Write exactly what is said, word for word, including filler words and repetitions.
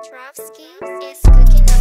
Petrovsky is cooking up.